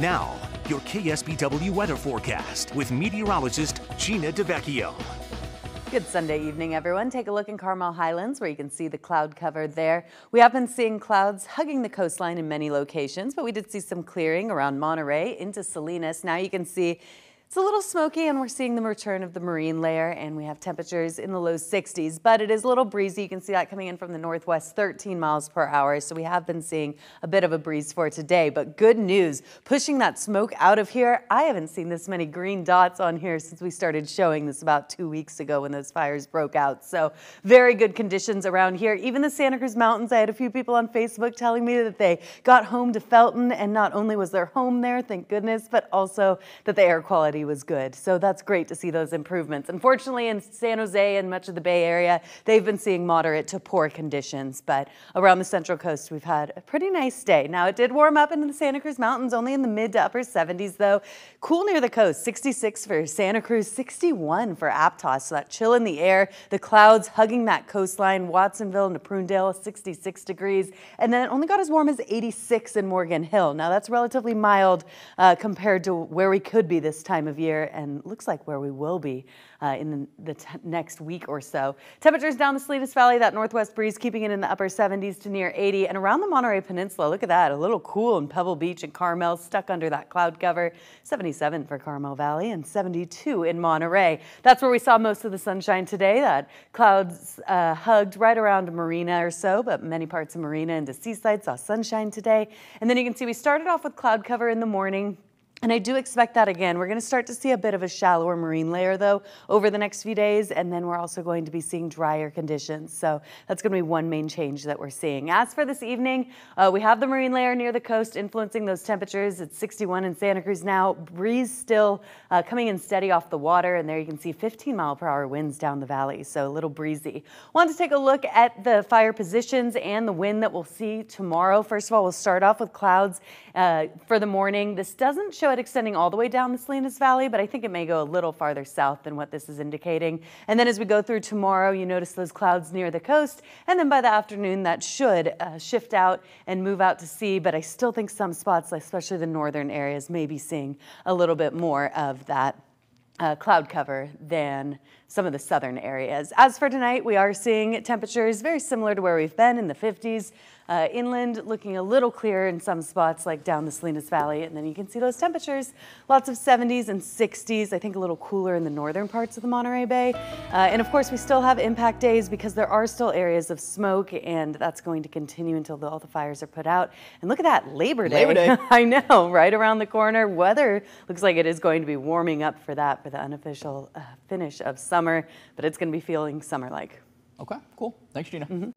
Now, your KSBW weather forecast with meteorologist Gina DeVecchio. Good Sunday evening, everyone. Take a look in Carmel Highlands where you can see the cloud cover there. We have been seeing clouds hugging the coastline in many locations, but we did see some clearing around Monterey into Salinas. Now you can see it's a little smoky and we're seeing the return of the marine layer, and we have temperatures in the low 60s, but it is a little breezy. You can see that coming in from the northwest, 13 miles per hour. So we have been seeing a bit of a breeze for today, but good news, pushing that smoke out of here. I haven't seen this many green dots on here since we started showing this about 2 weeks ago when those fires broke out. So very good conditions around here. Even the Santa Cruz Mountains, I had a few people on Facebook telling me that they got home to Felton, and not only was their home there, thank goodness, but also that the air quality was good. So that's great to see those improvements. Unfortunately, in San Jose and much of the Bay Area, they've been seeing moderate to poor conditions, but around the Central Coast, we've had a pretty nice day. Now, it did warm up into the Santa Cruz Mountains, only in the mid to upper 70s, though. Cool near the coast, 66 for Santa Cruz, 61 for Aptos. So that chill in the air, the clouds hugging that coastline, Watsonville into Prunedale, 66 degrees, and then it only got as warm as 86 in Morgan Hill. Now, that's relatively mild compared to where we could be this time of year, and looks like where we will be in the next week or so. Temperatures down the Salinas Valley, that northwest breeze keeping it in the upper 70s to near 80, and around the Monterey Peninsula, look at that, a little cool in Pebble Beach and Carmel, stuck under that cloud cover, 77 for Carmel Valley and 72 in Monterey. That's where we saw most of the sunshine today. That clouds hugged right around Marina or so, but many parts of Marina into Seaside saw sunshine today. And then you can see we started off with cloud cover in the morning, and I do expect that again. We're going to start to see a bit of a shallower marine layer, though, over the next few days, and then we're also going to be seeing drier conditions. So that's going to be one main change that we're seeing. As for this evening, we have the marine layer near the coast influencing those temperatures. It's 61 in Santa Cruz now. Breeze still coming in steady off the water, and there you can see 15-mile-per-hour winds down the valley, so a little breezy. Want to take a look at the fire positions and the wind that we'll see tomorrow. First of all, we'll start off with clouds for the morning. This doesn't show it extending all the way down the Salinas Valley, but I think it may go a little farther south than what this is indicating. And then as we go through tomorrow, you notice those clouds near the coast, and then by the afternoon that should shift out and move out to sea, but I still think some spots, especially the northern areas, may be seeing a little bit more of that cloud cover than some of the southern areas. As for tonight, we are seeing temperatures very similar to where we've been in the 50s. Inland looking a little clearer in some spots like down the Salinas Valley, and then you can see those temperatures, lots of 70s and 60s, I think a little cooler in the northern parts of the Monterey Bay. And of course we still have impact days because there are still areas of smoke, and that's going to continue until all the fires are put out. And look at that, Labor Day. I know, right around the corner. Weather looks like it is going to be warming up for that, for the unofficial finish of summer, but it's going to be feeling summer-like. Okay, cool. Thanks, Gina.